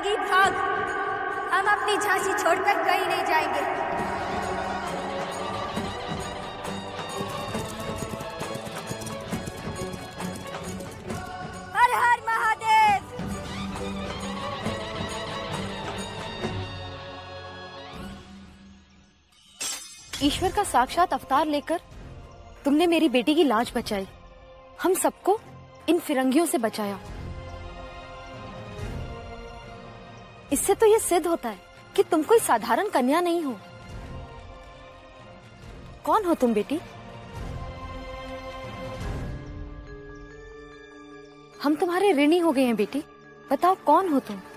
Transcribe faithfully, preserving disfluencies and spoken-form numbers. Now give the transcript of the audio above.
भागेंगी भाग, हम अपनी झांसी छोड़कर कहीं नहीं जाएंगे। हर हर महादेव। ईश्वर का साक्षात अवतार लेकर तुमने मेरी बेटी की लाज बचाई, हम सबको इन फिरंगियों से बचाया। इससे तो यह सिद्ध होता है कि तुम कोई साधारण कन्या नहीं हो। कौन हो तुम बेटी? हम तुम्हारे ऋणी हो गए हैं बेटी, बताओ कौन हो तुम?